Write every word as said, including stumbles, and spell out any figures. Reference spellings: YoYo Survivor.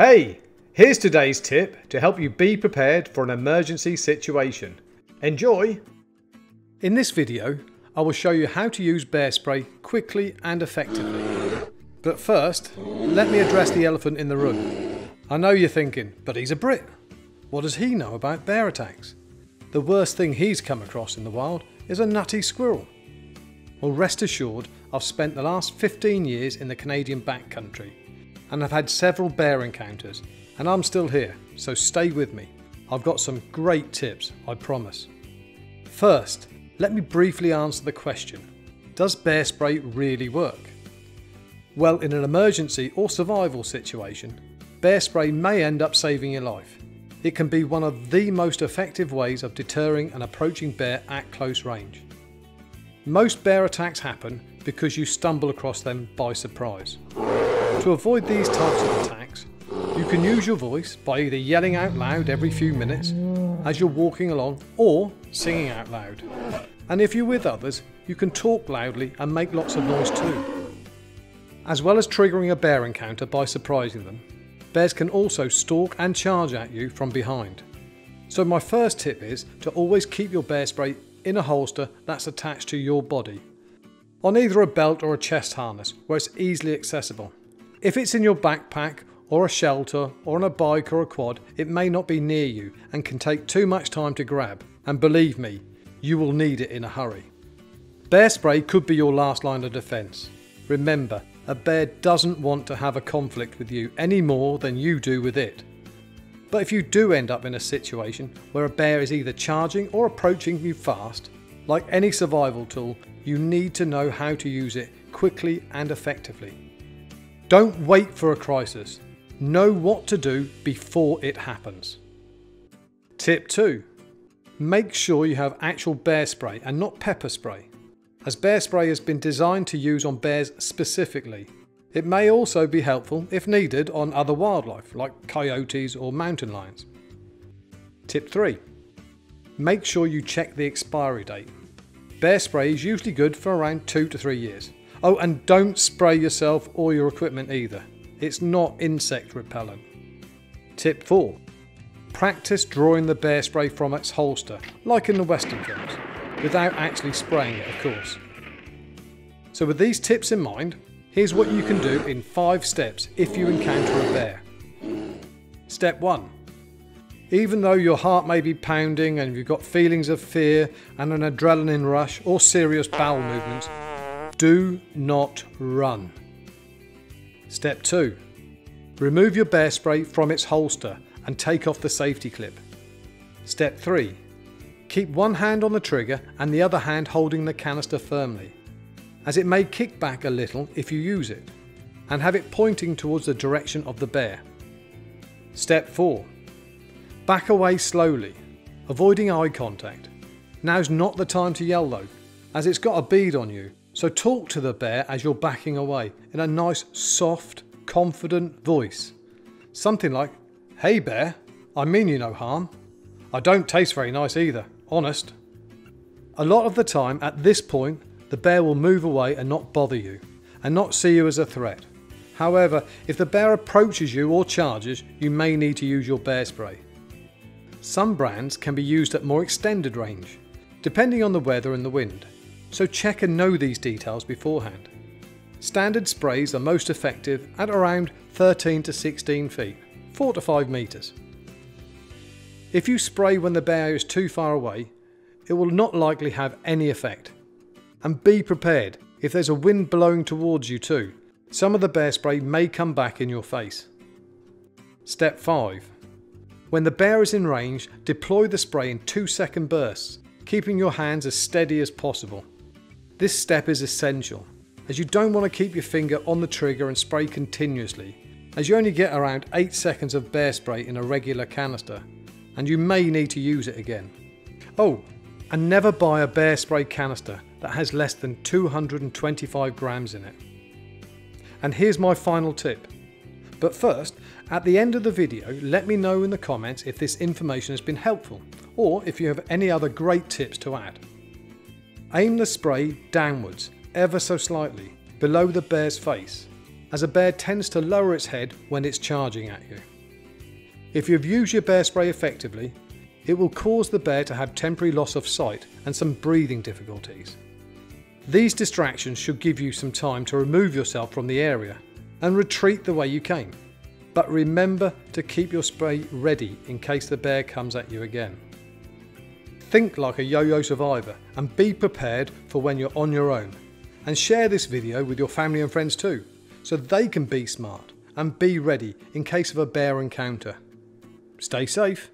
Hey, here's today's tip to help you be prepared for an emergency situation. Enjoy! In this video, I will show you how to use bear spray quickly and effectively. But first, let me address the elephant in the room. I know you're thinking, but he's a Brit. What does he know about bear attacks? The worst thing he's come across in the wild is a nutty squirrel. Well, rest assured, I've spent the last fifteen years in the Canadian backcountry and I've had several bear encounters, and I'm still here, so stay with me. I've got some great tips, I promise. First, let me briefly answer the question, does bear spray really work? Well, in an emergency or survival situation, bear spray may end up saving your life. It can be one of the most effective ways of deterring an approaching bear at close range. Most bear attacks happen because you stumble across them by surprise. To avoid these types of attacks, you can use your voice by either yelling out loud every few minutes as you're walking along or singing out loud. And if you're with others, you can talk loudly and make lots of noise too. As well as triggering a bear encounter by surprising them, bears can also stalk and charge at you from behind. So my first tip is to always keep your bear spray in a holster that's attached to your body, on either a belt or a chest harness where it's easily accessible. If it's in your backpack or a shelter or on a bike or a quad, it may not be near you and can take too much time to grab, and believe me, you will need it in a hurry. Bear spray could be your last line of defense. Remember, a bear doesn't want to have a conflict with you any more than you do with it. But if you do end up in a situation where a bear is either charging or approaching you fast, like any survival tool, you need to know how to use it quickly and effectively. Don't wait for a crisis. Know what to do before it happens. Tip two. Make sure you have actual bear spray and not pepper spray, as bear spray has been designed to use on bears specifically. It may also be helpful, if needed, on other wildlife like coyotes or mountain lions. Tip three. Make sure you check the expiry date. Bear spray is usually good for around two to three years. Oh, and don't spray yourself or your equipment either. It's not insect repellent. Tip four. Practice drawing the bear spray from its holster, like in the Western films, without actually spraying it, of course. So with these tips in mind, here's what you can do in five steps if you encounter a bear. Step one. Even though your heart may be pounding and you've got feelings of fear and an adrenaline rush or serious bowel movements, do not run. Step two. Remove your bear spray from its holster and take off the safety clip. Step three. Keep one hand on the trigger and the other hand holding the canister firmly, as it may kick back a little if you use it, and have it pointing towards the direction of the bear. Step four. Back away slowly, avoiding eye contact. Now's not the time to yell though, as it's got a bead on you. So talk to the bear as you're backing away in a nice, soft, confident voice. Something like, "Hey bear, I mean you no harm. I don't taste very nice either, honest." A lot of the time at this point, the bear will move away and not bother you, and not see you as a threat. However, if the bear approaches you or charges, you may need to use your bear spray. Some brands can be used at more extended range, depending on the weather and the wind. So check and know these details beforehand. Standard sprays are most effective at around thirteen to sixteen feet, four to five metres. If you spray when the bear is too far away, it will not likely have any effect. And be prepared if there's a wind blowing towards you too. Some of the bear spray may come back in your face. Step five. When the bear is in range, deploy the spray in two second bursts, keeping your hands as steady as possible. This step is essential, as you don't want to keep your finger on the trigger and spray continuously, as you only get around eight seconds of bear spray in a regular canister, and you may need to use it again. Oh, and never buy a bear spray canister that has less than two hundred twenty-five grams in it. And here's my final tip. But first, at the end of the video, let me know in the comments if this information has been helpful, or if you have any other great tips to add. Aim the spray downwards, ever so slightly, below the bear's face, as a bear tends to lower its head when it's charging at you. If you've used your bear spray effectively, it will cause the bear to have temporary loss of sight and some breathing difficulties. These distractions should give you some time to remove yourself from the area and retreat the way you came. But remember to keep your spray ready in case the bear comes at you again. Think like a YoYo survivor and be prepared for when you're on your own. And share this video with your family and friends too, so they can be smart and be ready in case of a bear encounter. Stay safe.